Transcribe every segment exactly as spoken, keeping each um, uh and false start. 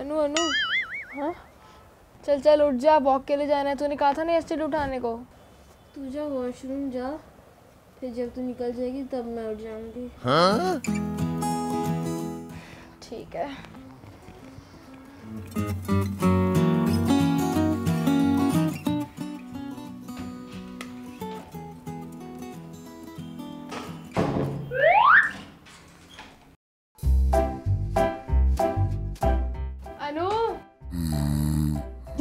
अनु अनु हाँ चल चल उठ जा, वॉक के लिए जाना है। तूने कहा था ना यस्टरडे उठाने को। तू जा वॉशरूम जा, फिर जब तू निकल जाएगी तब मैं उठ जाऊंगी। हाँ ठीक है।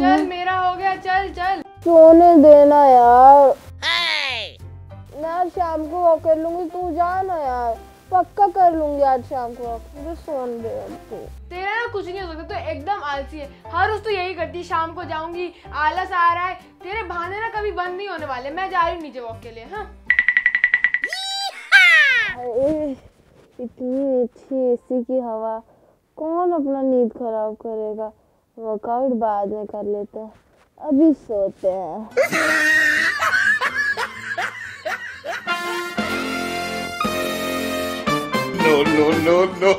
चल मेरा हो गया, चल चल। सोने देना यार, मैं आज शाम को वॉक कर लूंगी। तू जा ना यार, पक्का कर लूंगी आज शाम को वॉक। मुझे सोने दे तू। तेरा ना कुछ नहीं हो सकता, तू एकदम आलसी है। हर रोज तू यही करती, शाम को जाऊंगी, आलस आ रहा है। तेरे बहाने ना कभी बंद नहीं होने वाले। मैं जा रही हूँ नीचे वॉक के लिए। हाँ इतनी अच्छी एसी की हवा, कौन अपना नींद खराब करेगा। वर्कआउट बाद में कर लेते हैं, अभी सोते हैं। No no no no.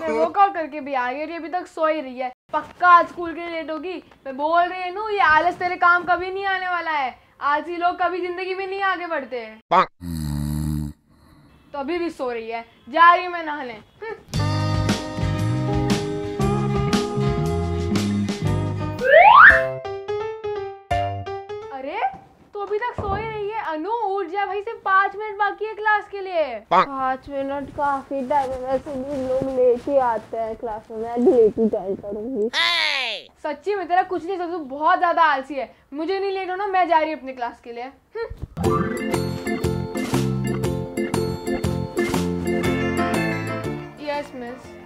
मैं वर्कआउट करके भी आ गई और ये अभी तक सो ही रही है। पक्का आज स्कूल के लिए लेट होगी। मैं बोल रही है नू, ये आलस तेरे काम कभी नहीं आने वाला है। आज ही लोग कभी जिंदगी में नहीं आगे बढ़ते हैं। तो अभी भी सो रही है। जा रही हूँ मैं नहाने। अरे तो अभी तक सो ही रही है। अनु उठ जा भाई, सिर्फ पाँच मिनट बाकी है क्लास के लिए। पाँच मिनट काफी टाइम है, वैसे भी लोग लेट ही आते हैं क्लास में। मैं लेट ही टाइम करूंगी। सच्ची में तेरा कुछ नहीं, तू बहुत ज्यादा आलसी है। मुझे नहीं लेट होना, मैं जा रही हूँ अपनी क्लास के लिए। Yes miss.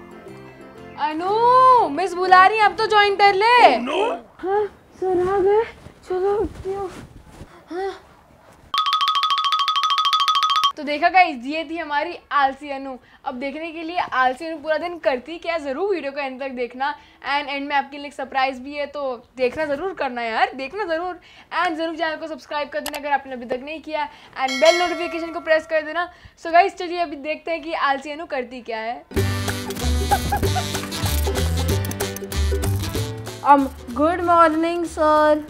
अनु मिस बुला रही है, अब तो ज्वाइन कर ले। oh, no. हाँ सर आ गए, चलो उठती हूँ। हाँ। तो देखा गाइस, ये थी हमारी आलसी अनु। अब देखने के लिए आलसी अनु पूरा दिन करती क्या, ज़रूर वीडियो का एंड तक देखना। एंड एंड में आपके लिए सरप्राइज भी है, तो देखना ज़रूर करना यार, देखना ज़रूर। एंड ज़रूर चैनल को सब्सक्राइब कर देना अगर आपने अभी तक नहीं किया। एंड बेल नोटिफिकेशन को प्रेस कर देना। सो गाइस चलिए अभी देखते हैं कि आलसी अनु करती क्या है। Um, good morning, sir.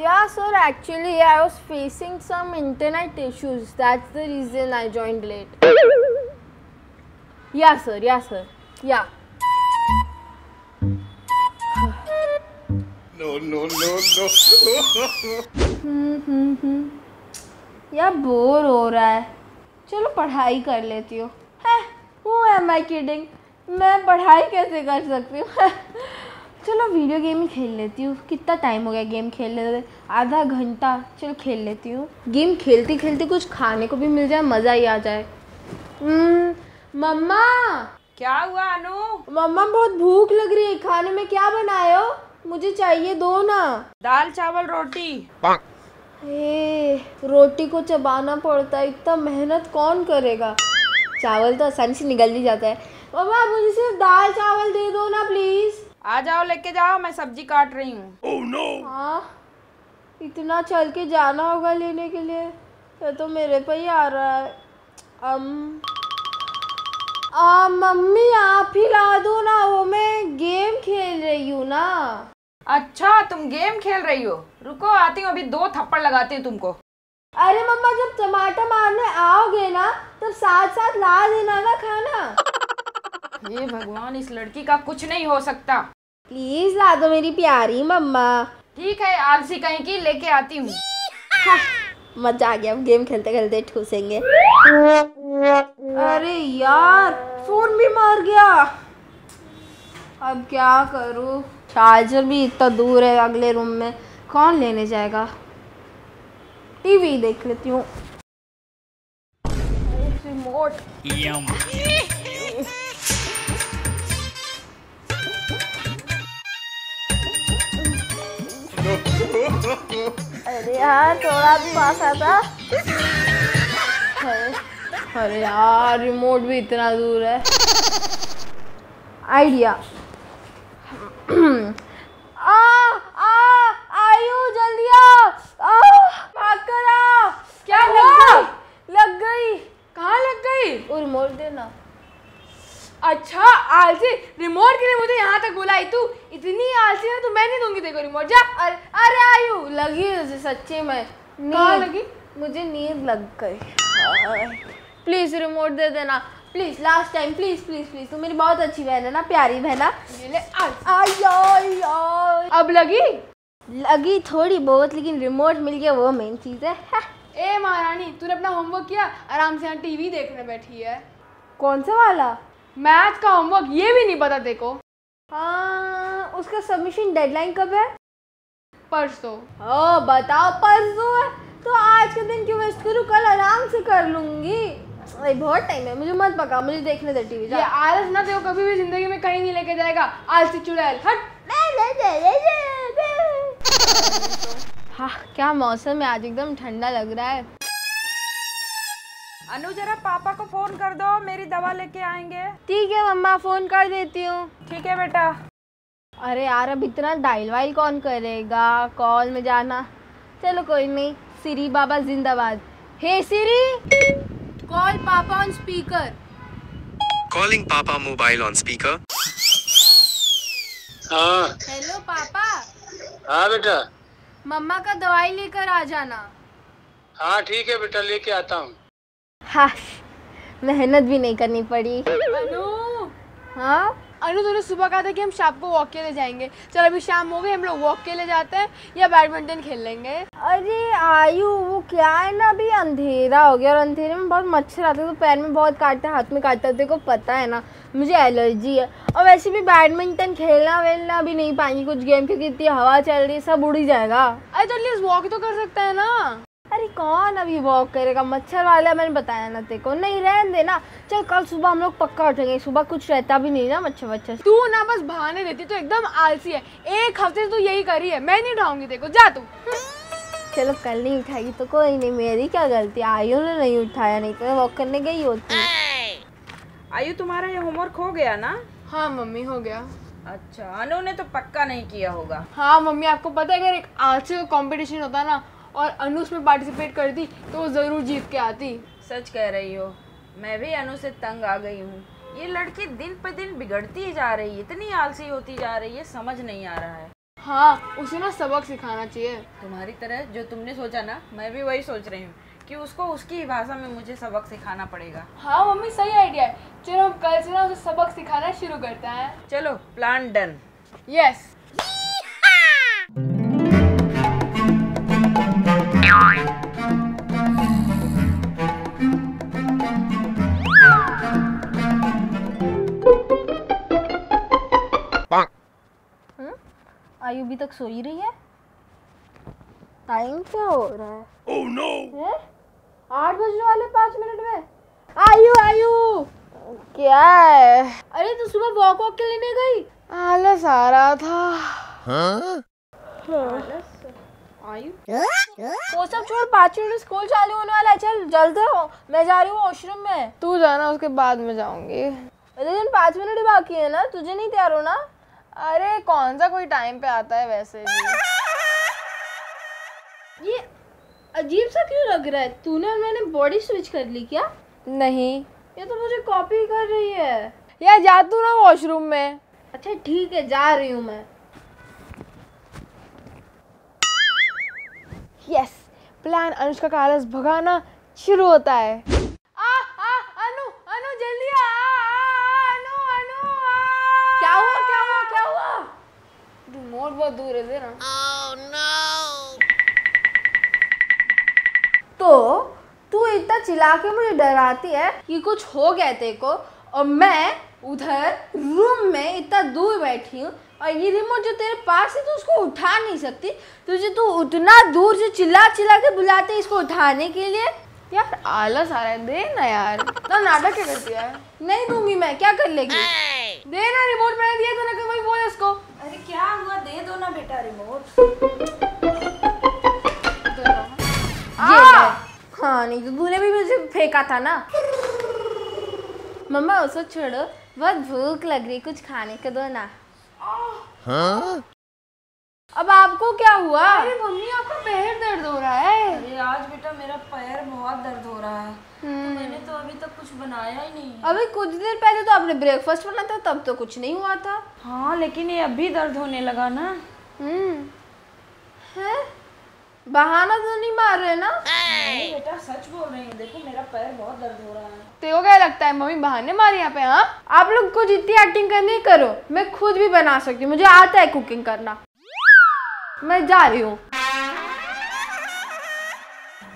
Yeah, sir. Actually, I was facing some internet issues. That's the reason I joined late. Yeah, sir. Yeah, sir. Yeah. No, no, no, no. Hmm, hmm, hmm. Yeah, bore हो रहा है. चलो पढ़ाई कर लेती हूँ. Hey, who am I kidding? मैं पढ़ाई कैसे कर सकती हूँ। चलो वीडियो गेम ही खेल लेती हूँ। कितना टाइम हो गया गेम खेलने, आधा घंटा। चलो खेल लेती हूँ गेम। खेलती खेलती कुछ खाने को भी मिल जाए, मज़ा ही आ जाए। मम्मा क्या हुआ अनु? मम्मा बहुत भूख लग रही है, खाने में क्या बनाए हो? मुझे चाहिए, दो ना। दाल चावल रोटी। ए, रोटी को चबाना पड़ता है, इतना मेहनत कौन करेगा। चावल तो आसानी से निगल भी जाता है। मम्मा मुझे सिर्फ दाल चावल दे दो ना प्लीज। आ जाओ लेके जाओ, मैं सब्जी काट रही हूँ। oh, no. हाँ इतना चल के जाना होगा लेने के लिए, ये तो मेरे पे ही आ रहा है। अम आ मम्मी आप ही ला दो ना, वो मैं गेम खेल रही हूँ ना। अच्छा तुम गेम खेल रही हो, रुको आती हूँ, अभी दो थप्पड़ लगाती हूँ तुमको। अरे मम्मा जब टमाटर मारने आओगे ना तब साथ साथ ला देना ना खाना। ये भगवान, इस लड़की का कुछ नहीं हो सकता। प्लीज ला दो मेरी प्यारी मम्मा। ठीक है आलसी कहीं की, लेके आती हूँ। हाँ, मजा आ गया, हम गेम खेलते खेलते ठूसेंगे। अरे यार फोन भी मर गया, अब क्या करूँ। चार्जर भी इतना दूर है, अगले रूम में कौन लेने जाएगा। टीवी देख लेती हूँ। रिमोट अरे यार थोड़ा भी पास आता। अरे यार रिमोट भी इतना दूर है। आइडिया। आ आ आयु जल्दी आ, आ भाग कर आ। क्या लग गई? लग गई। कहाँ लग गई? और रिमोट देना। अच्छा आलसी, रिमोट के लिए मुझे यहाँ तक बुलाई तू। इतनी आलसी है तो मैं नहीं दूंगी देखो रिमोट। जा अरे, अरे आयु लगी उसे सच्ची में। कहाँ लगी? मुझे नींद लग गई। प्लीज रिमोट दे देना please, last time please please please. तू मेरी बहुत अच्छी बहन है ना, प्यारी बहन है। अब लगी लगी थोड़ी बहुत, लेकिन रिमोट मिल गया वो मेन चीज है। ए महारानी, तूने अपना होमवर्क किया? आराम से यहाँ टीवी देखने बैठी है। कौन सा वाला? मैथ का होमवर्क। ये भी नहीं पता देखो? हाँ, उसका सबमिशन डेडलाइन कब है? परसों। ओ बताओ, परसों है तो आज का दिन क्यों वेस्ट करूँ, कल आराम से कर लूँगी। अरे बहुत टाइम है, मुझे मत पका, मुझे देखने दे टीवी। ये आलस ना देखो कभी भी जिंदगी में कहीं नहीं लेके जाएगा। आलसी चुड़ैल, हट। हाँ क्या मौसम है आज, एकदम ठंडा लग रहा है। अनु जरा पापा को फोन कर दो, मेरी दवा लेके आएंगे। ठीक है मम्मा, फोन कर देती हूँ। ठीक है बेटा। अरे यार अब इतना डायल वाइल कौन करेगा, कॉल में जाना। चलो कोई नहीं, सिरी बाबा जिंदाबाद। Hey Siri, call papa on speaker. Calling papa, mobile on speaker. हाँ हेलो पापा। हाँ बेटा। मम्मा का दवाई लेकर आ जाना। हाँ ठीक है बेटा, लेके आता हूँ। हाँ, मेहनत भी नहीं करनी पड़ी। अनु। हाँ अनु, तूने सुबह कहा था कि हम शाम को वॉक के लिए जाएंगे। चलो अभी शाम हो गई, हम लोग वॉक के लिए जाते हैं या बैडमिंटन खेल लेंगे। अरे आयु वो क्या है ना, अभी अंधेरा हो गया और अंधेरे में बहुत मच्छर आते हैं, तो पैर में बहुत काटते हैं, हाथ में काटते हैं। देखो पता है ना मुझे एलर्जी है, और वैसे भी बैडमिंटन खेलना वेलना भी नहीं पाएंगे कुछ गेम, क्योंकि इतनी हवा चल रही है, सब उड़ ही जाएगा। अरे तो एटलीस्ट वॉक तो कर सकते हैं ना। अरे कौन अभी वॉक करेगा, मच्छर वाला मैंने बताया ना तेरे को। नहीं रहने देना, चल कल सुबह हम लोग पक्का उठेंगे। सुबह कुछ रहता भी नहीं ना मच्छर वच्छर। तू ना बस बहाने देती, तो एकदम आलसी है। एक हफ्ते से तू यही करी है। मैं नहीं उठाऊंगी तेरे को, जा तू। चलो कल नहीं उठाएगी तो कोई नहीं, मेरी क्या गलती। आयु ने नहीं उठाया, नहीं तो वॉक करने गई होती। आयु तुम्हारा ये होमवर्क हो गया ना? हाँ मम्मी हो गया। अच्छा, अनु ने तो पक्का नहीं किया होगा। हाँ मम्मी, आपको पता है अगर एक आलसी का कॉम्पिटिशन होता ना और अनु उसमें पार्टिसिपेट करती तो वो ज़रूर जीत के आती। सच कह रही हो, मैं भी अनु से तंग आ गई हूँ। ये लड़की दिन पर दिन बिगड़ती जा रही है, इतनी आलसी होती जा रही है, समझ नहीं आ रहा है। हाँ उसे ना सबक सिखाना चाहिए। तुम्हारी तरह जो तुमने सोचा ना, मैं भी वही सोच रही हूँ कि उसको उसकी भाषा में मुझे सबक सिखाना पड़ेगा। हाँ मम्मी सही आइडिया है, चलो हम कल से ना उसे सबक सिखाना शुरू करते हैं। चलो प्लान डन। यस। आयु भी तक सोई रही है। टाइम क्या हो रहा है? oh, no. है? आठ बजने वाले पाँच मिनट में। आयु आयु क्या है? अरे तू सुबह वॉक वॉक के लिए नहीं गई? आलस आ रहा था। huh? आलस? आयु वो सब छोड़, पाँच मिनट स्कूल चालू होने वाला है, चल जल्द हो। मैं जा रही हूँ वॉशरूम में, तू जाना उसके बाद में जाऊंगी। लेकिन पाँच मिनट ही बाकी है ना, तुझे नहीं तैयार होना? अरे कौन सा कोई टाइम पे आता है वैसे भी। ये अजीब सा क्यों लग रहा है? तूने और मैंने बॉडी स्विच कर ली क्या? नहीं, ये तो मुझे कॉपी कर रही है। यार जा तू ना वॉशरूम में। अच्छा ठीक है, जा रही हूँ मैं। यस, प्लान अनुष्का का आलस भगाना शुरू होता है। बहुत दूर है ना। oh, no. तो तू इतना चिल्ला के मुझे डराती है कि कुछ हो गया तेरे को, और मैं उधर रूम में इतना दूर बैठी हूँ, और ये रिमोट जो तेरे पास है तो उसको उठा नहीं सकती। तुझे तू तु उतना दूर जो चिल्ला चिल्ला के बुलाते इसको उठाने के लिए। यार आलस आ रहा है, दे ना यार। ना नाटक क्या करती है? नहीं दूंगी मैं, क्या कर लेगी। hey. दे ना रिमोट, मैंने दिया तो ना कोई बोल इसको। अरे क्या हुआ, दे दो ना बेटा रिमोट। हाँ नहीं तो तूने भी मुझे फेंका था ना। मम्मा उसे छोड़ो, बहुत भूख लग रही, कुछ खाने को दो ना। हाँ अब आपको क्या हुआ? अरे मम्मी आपका पैर दर्द हो रहा है। अरे आज बेटा मेरा पैर बहुत दर्द हो रहा है, तो मैंने तो अभी तक कुछ बनाया ही नहीं। अभी कुछ देर पहले तो आपने ब्रेकफास्ट बनाया था, तब तो कुछ नहीं हुआ था। हाँ लेकिन ये अभी दर्द होने लगा ना। हम्म, है बहाना तो नहीं मार रहे ना? नहीं बेटा सच बोल रही हूँ, देखो मेरा पैर बहुत दर्द हो रहा है। तेरे क्या लगता है मम्मी बहाने मारे यहाँ पे? हाँ आप लोग कुछ इतनी एक्टिंग करनी करो, मैं खुद भी बना सकती हूँ, मुझे आता है कुकिंग करना। मैं जा रही हूँ।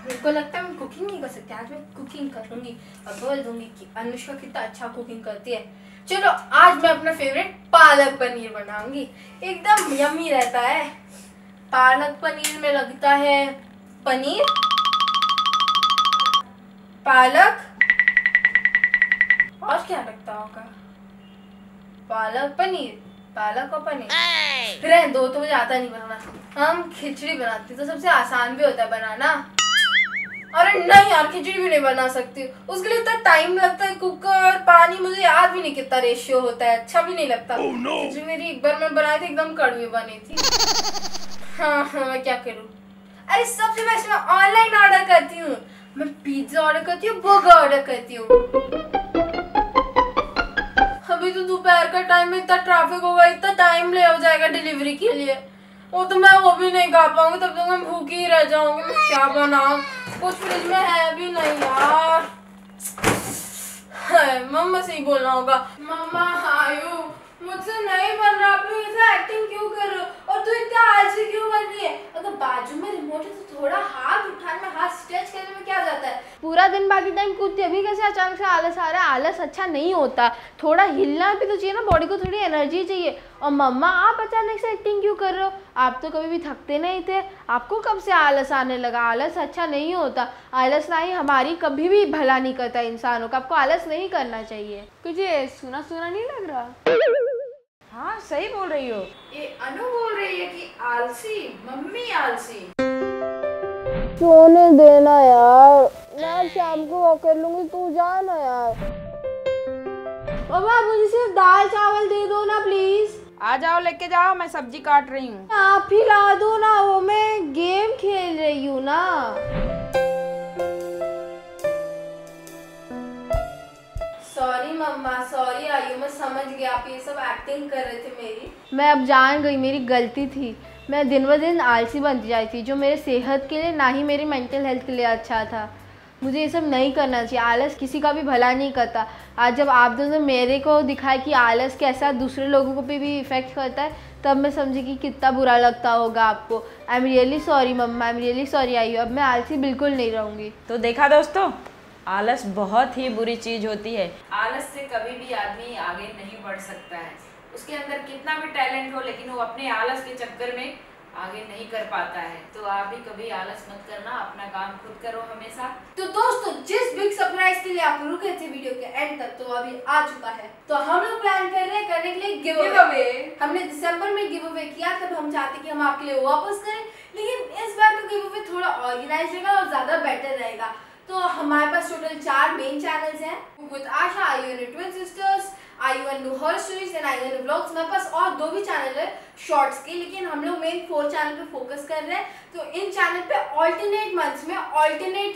मुझको लगता है मैं कुकिंग नहीं कर सकती, आज मैं कुकिंग कर लूंगी और बोल दूंगी कि अनुष्का कितना अच्छा कुकिंग करती है। चलो आज मैं अपना फेवरेट पालक पनीर बनाऊंगी, एकदम यम्मी रहता है। पालक पनीर में लगता है पनीर, पालक, और क्या लगता होगा? पालक पनीर, पालक और पनीर। फिर है दो तो मुझे आता नहीं बनाना, हम खिचड़ी बनाते तो सबसे आसान भी होता है बनाना। अरे नहीं यार खिचड़ी भी नहीं बना सकती, उसके लिए इतना टाइम लगता है, कुकर, पानी, मुझे याद भी नहीं कितना रेशियो होता है, अच्छा भी नहीं लगता। oh, no. खिचड़ी मेरी एक बार मैं बनाई थी एकदम कड़वी बनी थी। हाँ हाँ मैं क्या करूँ। अरे सबसे बेस्ट मैं ऑनलाइन ऑर्डर करती हूँ, मैं पिज्जा ऑर्डर करती हूँ, बर्गर ऑर्डर करती हूँ। अभी तो दोपहर का टाइम में इतना ट्रैफिक होगा, इतना टाइम ले हो जाएगा डिलीवरी के लिए, वो तो मैं वो भी नहीं खा पाऊंगी, तब तक मैं भूखी ही रह जाऊंगी। मैं क्या बनाऊं, कुछ फ्रिज में है भी नहीं यार। है, मम्मा से ही बोलना होगा। मम्मा आयु मुझसे नहीं बन रहा, आप लोग ऐसा एक्टिंग क्यों कर रहे हो? और तू इतना आलसी क्यों बन रही है? अगर बाजू में रिमोट है तो थोड़ा हाथ उठाने में, हाथ स्ट्रेच करने में क्या जाता है? पूरा दिन बाकी टाइम कूदती, अभी कैसे अचानक से आलस आ रहा है? आलस अच्छा नहीं होता, थोड़ा हिलना भी तो चाहिए ना, बॉडी को थोड़ी एनर्जी चाहिए। और मम्मा आप अचानक से एक्टिंग क्यों कर रहे हो? आप तो कभी भी थकते नहीं थे, आपको कब से आलस आने लगा? आलस अच्छा नहीं होता, आलस ना ही हमारी कभी भी भला नहीं करता इंसानों का, आपको आलस नहीं करना चाहिए। तुझे सुना सुना नहीं लग रहा? हाँ सही बोल रही हो। ये अनु बोल रही है कि आलसी, मम्मी आलसी। सोने देना यार, मैं शाम को वॉक कर लूंगी, तू जाना यार। बाबा मुझे सिर्फ दाल चावल दे दो ना प्लीज। आ जाओ लेके जाओ, मैं सब्जी काट रही हूँ। आप ही ला दो ना, वो मैं गेम खेल रही हूँ ना। सॉरी मम्मा, सॉरी आयु, मैं समझ गई आप ये सब एक्टिंग कर रहे थे मेरी। मैं अब जान गई, मेरी गलती थी। मैं दिन ब दिन आलसी बनती जा रही थी, जो मेरे सेहत के लिए ना ही मेरी मेंटल हेल्थ के लिए अच्छा था। मुझे ये सब नहीं करना चाहिए, आलस किसी का भी भला नहीं करता। आज जब आप दोनों मेरे को दिखाया कि आलस कैसा दूसरे लोगों को भी, भी इफ़ेक्ट करता है, तब मैं समझी कि कितना बुरा लगता होगा आपको। I am really sorry mamma, I am really sorry आयु, अब मैं आलसी बिल्कुल नहीं रहूँगी। तो देखा दोस्तों, आलस बहुत ही बुरी चीज होती है। आलस से कभी भी आदमी आगे नहीं बढ़ सकता है, उसके अंदर कितना भी टैलेंट हो लेकिन वो अपने आलस के चक्कर में आगे नहीं कर पाता है। तो आप भी कभी आलस मत करना, अपना काम खुद करो हमेशा। तो दोस्तों जिस बिग सरप्राइज के लिए आप रुके थे वीडियो के एंड तक, तो अभी आ चुका है। तो हम लोग प्लान कर रहे हैं करने के लिए गिव अवे। हमने दिसंबर में गिव अवे किया, तब हम चाहते कि हम आपके लिए वापस करें, लेकिन इस बार का गिव अवे थोड़ा ऑर्गेनाइज रहेगा और ज्यादा बेटर रहेगा। तो हमारे पास टोटल चार मेन चैनल्स हैं, cook with Asha, Aayu and twin sisters, Aayu and her stories and Aayu and vlogs. हमारे पास और दो भी चैनल है शॉर्ट्स के, लेकिन हम लोग मेन फोर चैनल पे फोकस कर रहे हैं। तो इन चैनल पे ऑल्टरनेट मंथ्स में ऑल्टरनेट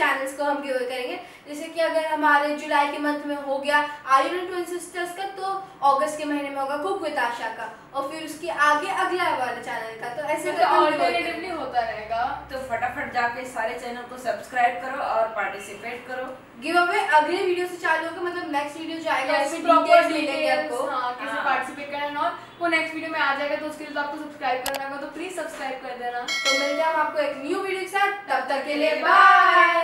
चैनल्स को हम गिव अवे करेंगे। जैसे कि अगर हमारे जुलाई के मंथ में हो गया आयु एंड ट्विन सिस्टर्स का, तो अगस्त के महीने में होगा कुक विद आशा का, और फिर उसके आगे अगला वाला चैनल का। तो ऐसे तो ऑल्टरनेटिवली होता रहेगा। तो फटाफट जाके सारे चैनल को सब्सक्राइब करो और पार्टिसिपेट करो। गिव अवे अगले वीडियो से चालू होगा, मतलब नेक्स्ट वीडियो जो आएगा उसमें प्रॉपर मिलेंगे आपको। हाँ कैसे पार्टिसिपेट करना और वो नेक्स्ट वीडियो में आ जाएगा, तो उसके लिए तो आपको सब्सक्राइब करना होगा, तो प्लीज सब्सक्राइब कर देना। तो मिलते हैं हम आपको एक न्यू वीडियो के साथ, तब तक के लिए बाय।